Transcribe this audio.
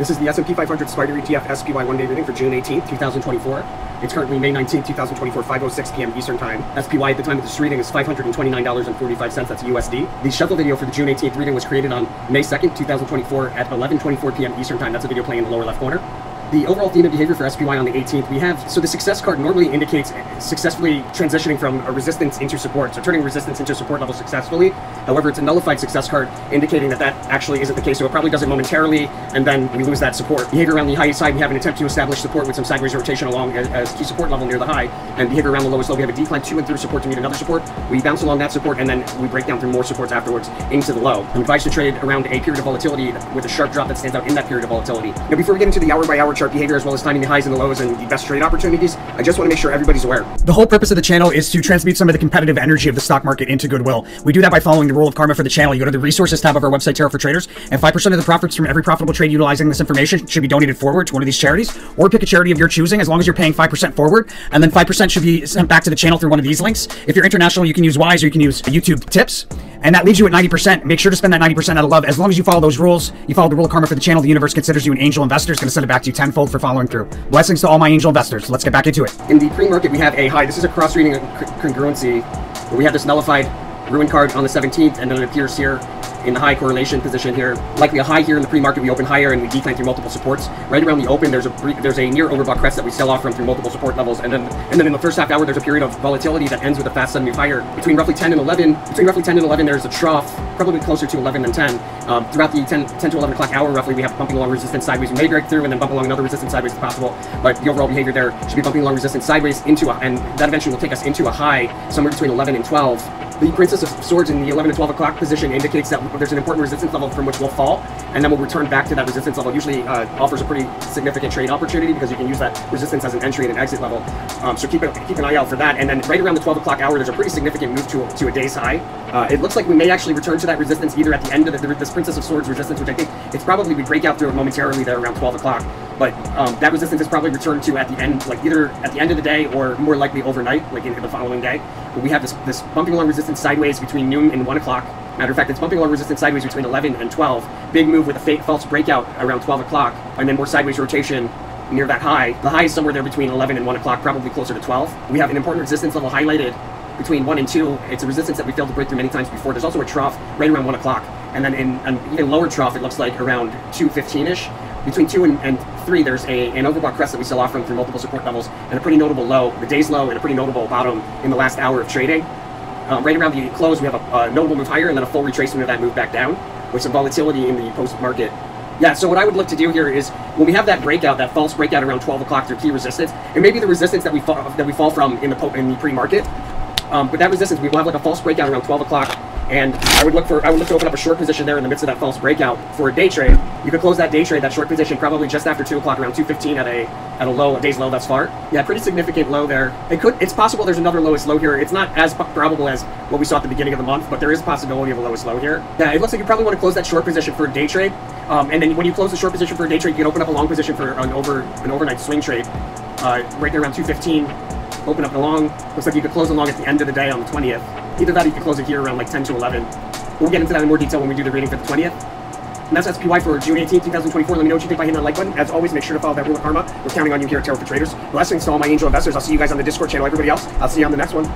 This is the S&P 500 Spider ETF SPY one-day reading for June 18th, 2024. It's currently May 19th, 2024, 5:06 p.m. Eastern Time. SPY at the time of this reading is $529.45. That's USD. The shuffle video for the June 18th reading was created on May 2nd, 2024 at 11:24 p.m. Eastern Time. That's a video playing in the lower left corner. The overall theme of behavior for SPY on the 18th, we have, so the success card normally indicates successfully transitioning from a resistance into support, so turning resistance into support level successfully. However, it's a nullified success card, indicating that that actually isn't the case, so it probably does it momentarily, and then we lose that support. Behavior around the high side, we have an attempt to establish support with some sideways rotation along as key support level near the high, and behavior around the lowest level, we have a decline to and through support to meet another support. We bounce along that support, and then we break down through more supports afterwards into the low. I'm advised to trade around a period of volatility with a sharp drop that stands out in that period of volatility. Now, before we get into the hour-by-hour chart behavior, as well as timing the highs and the lows and the best trade opportunities, I just want to make sure everybody's aware. The whole purpose of the channel is to transmute some of the competitive energy of the stock market into goodwill. We do that by following the rule of karma for the channel. You go to the resources tab of our website, Tarot for Traders, and 5% of the profits from every profitable trade utilizing this information should be donated forward to one of these charities, or pick a charity of your choosing, as long as you're paying 5% forward, and then 5% should be sent back to the channel through one of these links. If you're international, you can use Wise, or you can use YouTube Tips, and that leaves you at 90%. Make sure to spend that 90% out of love. As long as you follow those rules, you follow the rule of karma for the channel, the universe considers you an angel investor. It's going to send it back to you tenfold for following through. Blessings to all my angel investors. Let's get back into it. In the pre-market, we have a high. This is a cross-reading congruency, where we have this nullified ruin card on the 17th, and then it appears here in the high correlation position here. Likely a high here in the pre-market, we open higher and we decline through multiple supports. Right around the open, there's a near overbought crest that we sell off from through multiple support levels. And then in the first half hour, there's a period of volatility that ends with a fast sudden move higher. Between roughly 10 and 11, there's a trough, probably closer to 11 than 10. Throughout the 10 to 11 o'clock hour, roughly, we have bumping along resistance sideways. We may break through and then bump along another resistance sideways if possible. But the overall behavior there should be bumping along resistance sideways into and that eventually will take us into a high somewhere between 11 and 12. The Princess of Swords in the 11 to 12 o'clock position indicates that there's an important resistance level from which we'll fall, and then we'll return back to that resistance level. Usually offers a pretty significant trade opportunity because you can use that resistance as an entry and an exit level. So keep an eye out for that. And then right around the 12 o'clock hour, there's a pretty significant move to a day's high. It looks like we may actually return to that resistance either at the end of this Princess of Swords resistance, which I think it's probably we break out through it momentarily there around 12 o'clock. But that resistance is probably returned to at the end, like either at the end of the day or more likely overnight, like into the following day. But we have this bumping along resistance sideways between noon and 1 o'clock. Matter of fact, it's bumping along resistance sideways between 11 and 12. Big move with a fake false breakout around 12 o'clock, and then more sideways rotation near that high. The high is somewhere there between 11 and 1 o'clock, probably closer to 12. We have an important resistance level highlighted between 1 and 2. It's a resistance that we failed to break through many times before. There's also a trough right around 1 o'clock, and then in an even lower trough, it looks like around 2:15-ish. Between 2 and 3, there's an overbought crest that we sell off from through multiple support levels, and a pretty notable low, the day's low, and a pretty notable bottom in the last hour of trading. Right around the close, we have a notable move higher and then a full retracement of that move back down with some volatility in the post-market. Yeah, so what I would look to do here is when we have that breakout, that false breakout around 12 o'clock through key resistance, and maybe the resistance that we fall from in the pre-market, but that resistance, we will have like a false breakout around 12 o'clock, and I would look to open up a short position there in the midst of that false breakout for a day trade. You could close that day trade, that short position, probably just after 2 o'clock, around 2:15 at a low, a day's low thus far. Yeah, pretty significant low there. It's possible there's another lowest low here. It's not as probable as what we saw at the beginning of the month, but there is a possibility of a lowest low here. Yeah, it looks like you probably want to close that short position for a day trade, and then when you close the short position for a day trade, you can open up a long position for an overnight swing trade, right there around 2:15. Open up the long. Looks like you could close the long at the end of the day on the 20th. Either that or you could close it here around like 10 to 11. We'll get into that in more detail when we do the reading for the 20th. And that's SPY for June 18th, 2024. Let me know what you think by hitting that like button. As always, make sure to follow that rule of karma. We're counting on you here at Tarot for Traders. Blessings to all my angel investors. I'll see you guys on the Discord channel. Everybody else, I'll see you on the next one.